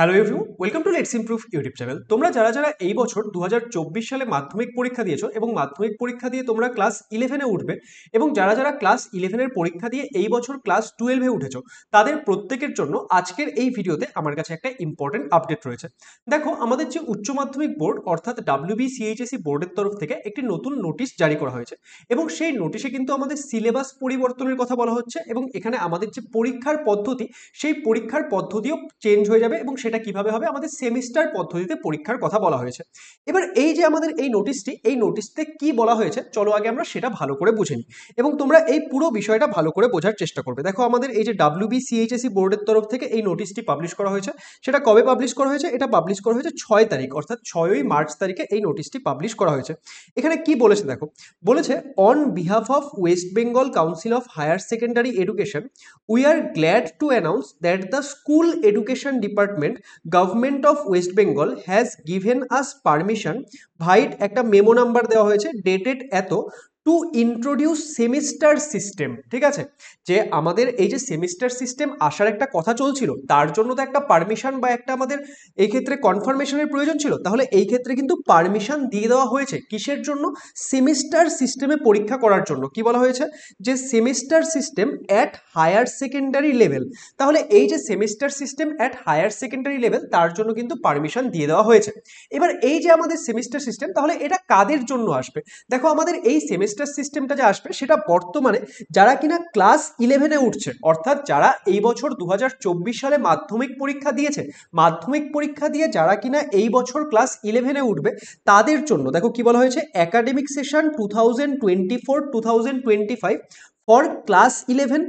Hello everyone, welcome to let's improve YouTube channel. তোমরা যারা যারা এই বছর 2024 সালে মাধ্যমিক পরীক্ষা দিয়েছো এবং মাধ্যমিক পরীক্ষা দিয়ে তোমরা ক্লাস 11-এ উঠবে এবং যারা যারা ক্লাস 11-এর পরীক্ষা দিয়ে এই বছর ক্লাস 12-এ উঠেছো, তাদের প্রত্যেকের জন্য আজকের এই ভিডিওতে আমার কাছে একটা ইম্পর্টেন্ট আপডেট রয়েছে। দেখো, আমাদের যে উচ্চ মাধ্যমিক বোর্ড অর্থাৎ WBCHSC বোর্ডের তরফ থেকে একটি নতুন নোটিশ জারি করা হয়েছে এবং সেই নোটিশে কিন্তু আমাদের সিলেবাস পরিবর্তনের কথা বলা হচ্ছে এবং এখানে আমাদের যে পরীক্ষার পদ্ধতি, সেই পরীক্ষার পদ্ধতিও চেঞ্জ হয়ে যাবে এবং সেটা কিভাবে হবে, আমাদের সেমিস্টার পদ্ধতিতে পরীক্ষার কথা বলা হয়েছে। এবার এই যে আমাদের এই নোটিশটি, এই নোটিশতে কি বলা হয়েছে চলো আগে আমরা সেটা ভালো করে বুঝে নিই এবং তোমরা এই পুরো বিষয়টা ভালো করে বোঝার চেষ্টা করবে। দেখো, আমাদের এই যে WBCHSC বোর্ডের তরফ থেকে এই নোটিশটি পাবলিশ করা হয়েছে, সেটা কবে পাবলিশ করা হয়েছে? এটা পাবলিশ করা হয়েছে 6 তারিখ অর্থাৎ 6ই মার্চ তারিখে এই নোটিশটি পাবলিশ করা হয়েছে। এখানে কি বলেছে দেখো, বলেছে on behalf of West Bengal council of higher secondary education we are glad to announce that the school education department Government of West Bengal has given us permission white একটা মেমো নাম্বার দেওয়া হয়েছে ডেটেড এত to introduce semester system. ঠিক আছে, যে আমাদের এই যে সেমিস্টার সিস্টেম আসার একটা কথা চলছিল, তার জন্য তো একটা পারমিশন বা একটা আমাদের এই ক্ষেত্রে কনফার্মেশনের প্রয়োজন ছিল। তাহলে এই ক্ষেত্রে কিন্তু পারমিশন দিয়ে দেওয়া হয়েছে কিসের জন্য? সেমিস্টার সিস্টেমে পরীক্ষা করার জন্য। কি বলা হয়েছে? যে semester system at higher secondary level. তাহলে এই যে semester system at higher secondary level, তার জন্য কিন্তু পারমিশন দিয়ে দেওয়া হয়েছে। এবার এই যে আমাদের সেমিস্টার সিস্টেম, তাহলে এটা কাদের জন্য আসবে? দেখো, আমাদের এই সেমিস্টার সিস্টেমটা যে আসবে সেটা বর্তমানে যারা কিনা ক্লাস 11-এ উঠছে অর্থাৎ যারা এই বছর 2024 সালে মাধ্যমিক পরীক্ষা দিয়েছে, মাধ্যমিক পরীক্ষা দিয়ে যারা কিনা এই বছর ক্লাস 11-এ উঠবে তাদের জন্য দেখো কি বলা হয়েছে, academic session 2024-2025 for class 11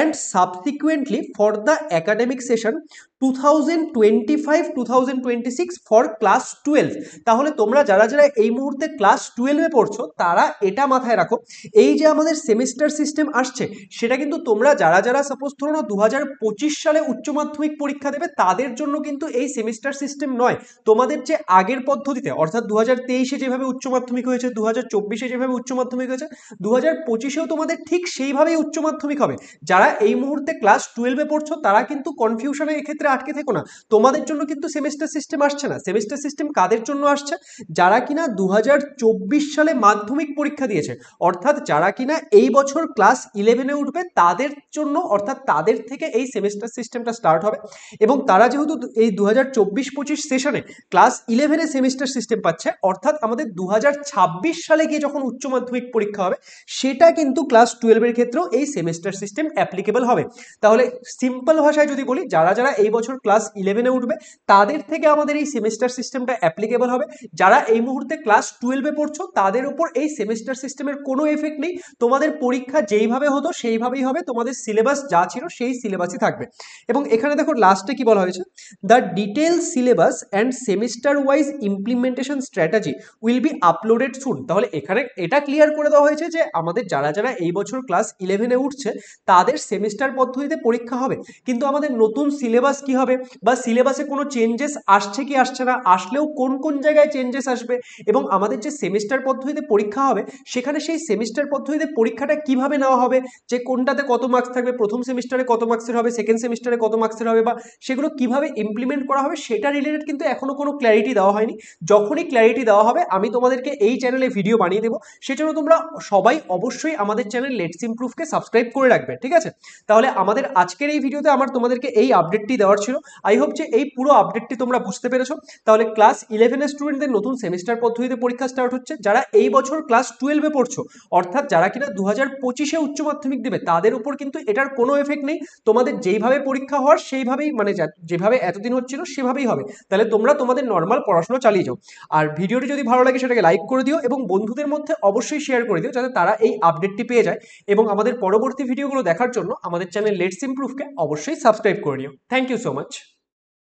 and subsequently for the academic session 2025-2026 for class 12. তাহলে তোমরা যারা যারা এই মুহূর্তে ক্লাস 12-এ পড়ছো তারা এটা মাথায় রাখো, এই যে আমাদের সেমিস্টার সিস্টেম আসছে সেটা কিন্তু তোমরা যারা যারা সাপোজ ধরো 2025 সালে উচ্চ মাধ্যমিক পরীক্ষা দেবে তাদের জন্য কিন্তু এই সেমিস্টার সিস্টেম নয়। তোমাদের যে আগের পদ্ধতিতে অর্থাৎ 2023-এ যেভাবে উচ্চ মাধ্যমিক হয়েছে, 2024-এ যেভাবে উচ্চ মাধ্যমিক হয়েছে, 2025-এও তোমাদের ঠিক সেইভাবেই উচ্চ মাধ্যমিক হবে। যারা এই মুহূর্তে ক্লাস 12-এ পড়ছো তারা কিন্তু কনফিউশনে এক্ষেত্রে আটকে থেকো না, তোমাদের জন্য কিন্তু সেমিস্টার সিস্টেম আসছে না। সেমিস্টার সিস্টেম কাদের জন্য আসছে? যারা কিনা 2024 সালে মাধ্যমিক পরীক্ষা দিয়েছে অর্থাৎ যারা কিনা এই বছর ক্লাস 11-এ উঠবে তাদের জন্য, অর্থাৎ তাদের থেকে এই সেমিস্টার সিস্টেমটা স্টার্ট হবে এবং তারা যেহেতু এই 2024-25 সেশনে ক্লাস 11-এ সেমিস্টার সিস্টেম পাচ্ছে অর্থাৎ আমাদের 2026 সালে গিয়ে যখন উচ্চ মাধ্যমিক পরীক্ষা হবে সেটা কিন্তু ক্লাস 12 ক্ষেত্রেও এই সেমিস্টার সিস্টেম অ্যাপ্লিকেবল হবে। তাহলে সিম্পল ভাষায় যদি বলি, যারা যারা এই বছর ক্লাস 11-এ উঠবে তাদের থেকে আমাদের এই সেমিস্টার সিস্টেমটা অ্যাপ্লিকেবল হবে। যারা এই মুহূর্তে ক্লাস 12-এ পড়ছো তাদের উপর এই সেমিস্টার সিস্টেমের কোনো এফেক্ট নেই, তোমাদের পরীক্ষা যেইভাবে হতো সেইভাবেই হবে, তোমাদের সিলেবাস যা ছিল সেই সিলেবাসই থাকবে। এবং এখানে দেখো লাস্টে কি বলা হয়েছে, the detail syllabus and semester wise implementation strategy will be uploaded soon. তাহলে এখানে এটা ক্লিয়ার করে দেওয়া হয়েছে যে আমাদের যারা যারা এই বছর ক্লাস 11-এ উঠছে তাদের সেমিস্টার পদ্ধতিতে পরীক্ষা হবে, কিন্তু আমাদের নতুন সিলেবাস কি হবে বা সিলেবাসে কোনো চেঞ্জেস আসছে কি আসছে না, আসলেও কোন কোন জায়গায় চেঞ্জেস আসবে এবং আমাদের যে সেমিস্টার পদ্ধতিতে পরীক্ষা হবে সেখানে সেই সেমিস্টার পদ্ধতিতে পরীক্ষাটা কিভাবে নেওয়া হবে, যে কোনটাতে কত মার্কস থাকবে, প্রথম সেমিস্টারে কত মার্কসের হবে, সেকেন্ড সেমিস্টারে কত মার্কসের হবে বা সেগুলো কিভাবে ইমপ্লিমেন্ট করা হবে, সেটা রিলেটেড কিন্তু এখনো কোনো ক্ল্যারিটি দেওয়া হয়নি। যখনই ক্ল্যারিটি দেওয়া হবে আমি তোমাদেরকে এই চ্যানেলে ভিডিও বানিয়ে দেবো, সেজন্য তোমরা সবাই অবশ্যই আমাদের চ্যানেল লেটস ইমপ্রুভকে সাবস্ক্রাইব করে রাখবে। ঠিক আছে, তাহলে আমাদের আজকের এই ভিডিওতে আমার তোমাদেরকে এই আপডেটটি দেওয়ার ছিল। আই হোপ যে এই পুরো আপডেটটি তোমরা বুঝতে পেরেছো। তাহলে ক্লাস 11-এর স্টুডেন্টদের নতুন সেমিস্টার পদ্ধতিতে পরীক্ষা স্টার্ট হচ্ছে, যারা এই বছর ক্লাস 12-এ পড়ছো অর্থাৎ যারা কিনা 2025-এ উচ্চ মাধ্যমিক দেবে তাদের উপর কিন্তু এটার কোনো এফেক্ট নেই, তোমাদের যেইভাবে পরীক্ষা হওয়ার সেইভাবেই, মানে যেভাবে এতদিন হচ্ছিল সেভাবেই হবে। তাহলে তোমরা তোমাদের নর্মাল পড়াশোনা চালিয়ে যাও। আর ভিডিওটি যদি ভালো লাগে সেটাকে লাইক করে দিও এবং বন্ধুদের মধ্যে অবশ্যই শেয়ার করে দিও যাতে তারা এই আপডেটটি পেয়ে যায় এবং আমাদের পরবর্তী ভিডিওগুলো দেখার জন্য আমাদের চ্যানেল লেটস ইমপ্রুভকে অবশ্যই সাবস্ক্রাইব করে নিও। Thank you so much.